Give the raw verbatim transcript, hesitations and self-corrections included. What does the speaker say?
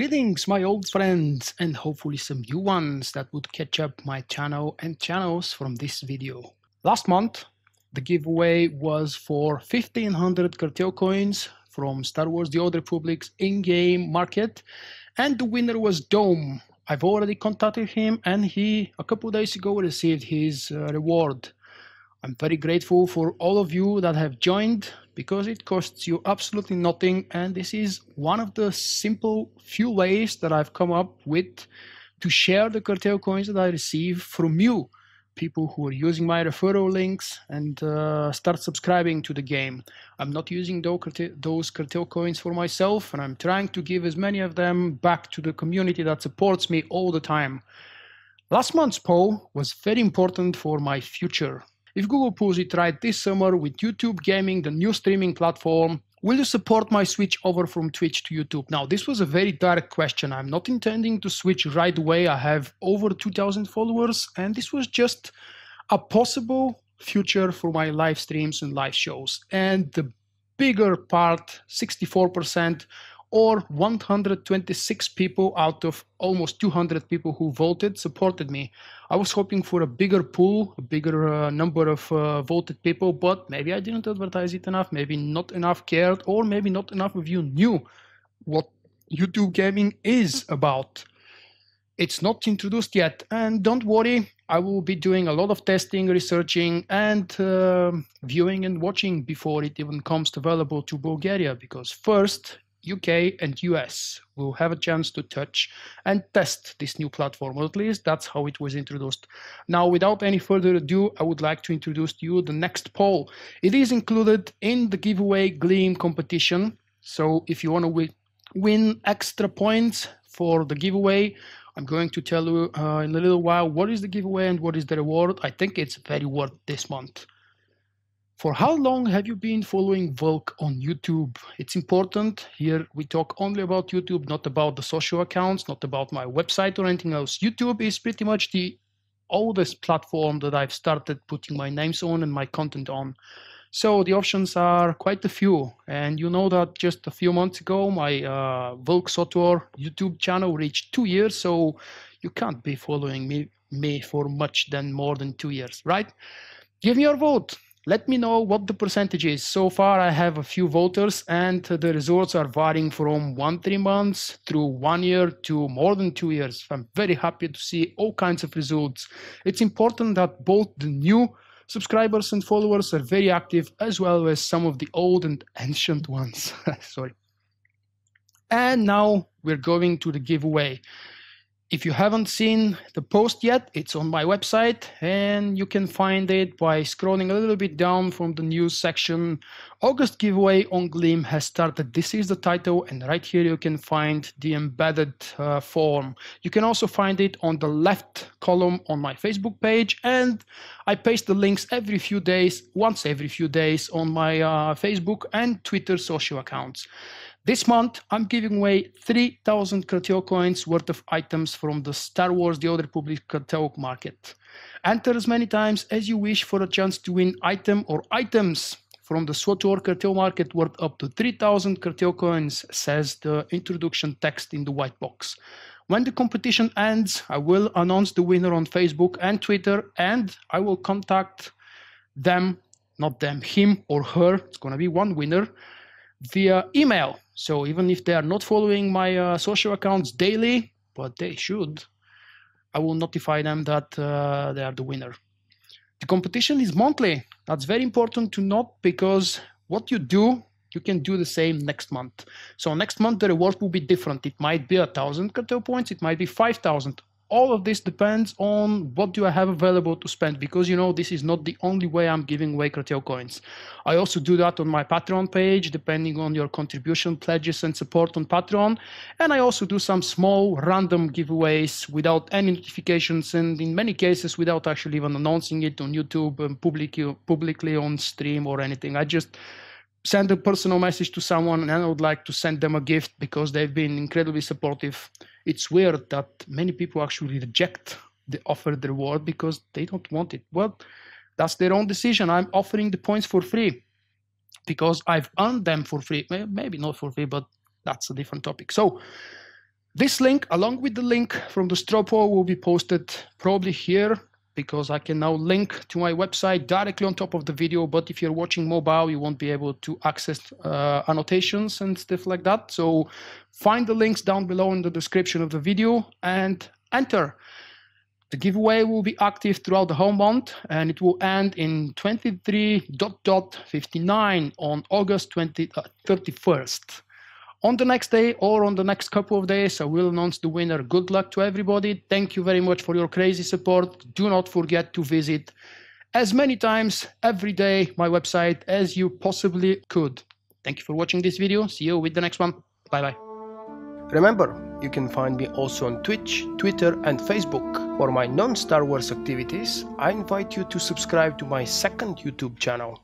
Greetings, my old friends, and hopefully some new ones that would catch up my channel and channels from this video. Last month, the giveaway was for fifteen hundred Cartel Coins from Star Wars The Old Republic's in-game market, and the winner was Dome. I've already contacted him, and he, a couple days ago, received his uh, reward. I'm very grateful for all of you that have joined, because it costs you absolutely nothing, and this is one of the simple few ways that I've come up with to share the Cartel Coins that I receive from you, people who are using my referral links and uh, start subscribing to the game. I'm not using those Cartel Coins for myself, and I'm trying to give as many of them back to the community that supports me all the time. Last month's poll was very important for my future. If Google Pussy tried this summer with YouTube Gaming, the new streaming platform, will you support my switch over from Twitch to YouTube? Now, this was a very direct question. I'm not intending to switch right away. I have over two thousand followers, and this was just a possible future for my live streams and live shows. And the bigger part, sixty-four percent or one hundred twenty-six people out of almost two hundred people who voted, supported me. I was hoping for a bigger pool, a bigger uh, number of uh, voted people, but maybe I didn't advertise it enough, maybe not enough cared, or maybe not enough of you knew what YouTube Gaming is about. It's not introduced yet, and don't worry, I will be doing a lot of testing, researching, and uh, viewing and watching before it even comes available to Bulgaria, because first, U K and U S will have a chance to touch and test this new platform, or at least that's how it was introduced. Now, without any further ado, I would like to introduce to you the next poll. It is included in the giveaway Gleam competition, so if you want to win extra points for the giveaway, I'm going to tell you uh, in a little while what is the giveaway and what is the reward. I think it's very worth this month. For how long have you been following VULKK on YouTube? It's important. Here we talk only about YouTube, not about the social accounts, not about my website or anything else. YouTube is pretty much the oldest platform that I've started putting my names on and my content on. So the options are quite a few. And you know that just a few months ago, my uh, VULKK SWTOR YouTube channel reached two years. So you can't be following me, me for much than more than two years, right? Give me your vote. Let me know what the percentage is. So far, I have a few voters, and the results are varying from one, three months through one year to more than two years. I'm very happy to see all kinds of results. It's important that both the new subscribers and followers are very active, as well as some of the old and ancient ones. Sorry. And now we're going to the giveaway. If you haven't seen the post yet, it's on my website, and you can find it by scrolling a little bit down from the news section. August giveaway on Gleam has started. This is the title, and right here you can find the embedded uh, form. You can also find it on the left column on my Facebook page, and I paste the links every few days, once every few days, on my uh, Facebook and Twitter social accounts. This month, I'm giving away three thousand Cartel Coins worth of items from the Star Wars The Old Republic Cartel Market. Enter as many times as you wish for a chance to win item or items from the SWTOR Cartel Market worth up to three thousand Cartel Coins, says the introduction text in the white box. When the competition ends, I will announce the winner on Facebook and Twitter, and I will contact them, not them, him or her, it's going to be one winner, via email. So even if they are not following my uh, social accounts daily, but they should, I will notify them that uh, they are the winner. The competition is monthly. That's very important to note, because what you do, you can do the same next month. So next month, the reward will be different. It might be one thousand Cartel points. It might be five thousand. All of this depends on what do I have available to spend, because, you know, this is not the only way I'm giving away Cartel Coins. I also do that on my Patreon page, depending on your contribution, pledges, and support on Patreon. And I also do some small random giveaways without any notifications, and in many cases without actually even announcing it on YouTube and public, publicly on stream or anything. I just send a personal message to someone, and I would like to send them a gift because they've been incredibly supportive. It's weird that many people actually reject the offered reward because they don't want it. Well, that's their own decision. I'm offering the points for free because I've earned them for free. Maybe not for free, but that's a different topic. So This link, along with the link from the Strawpoll, will be posted probably here, because I can now link to my website directly on top of the video. But if you're watching mobile, you won't be able to access uh, annotations and stuff like that. So find the links down below in the description of the video and enter. The giveaway will be active throughout the whole month, and it will end in twenty-three fifty-nine on August thirty-first. On the next day or on the next couple of days, I will announce the winner. Good luck to everybody. Thank you very much for your crazy support. Do not forget to visit as many times every day my website as you possibly could. Thank you for watching this video. See you with the next one. Bye-bye. Remember, you can find me also on Twitch, Twitter and Facebook. For my non-Star Wars activities, I invite you to subscribe to my second YouTube channel.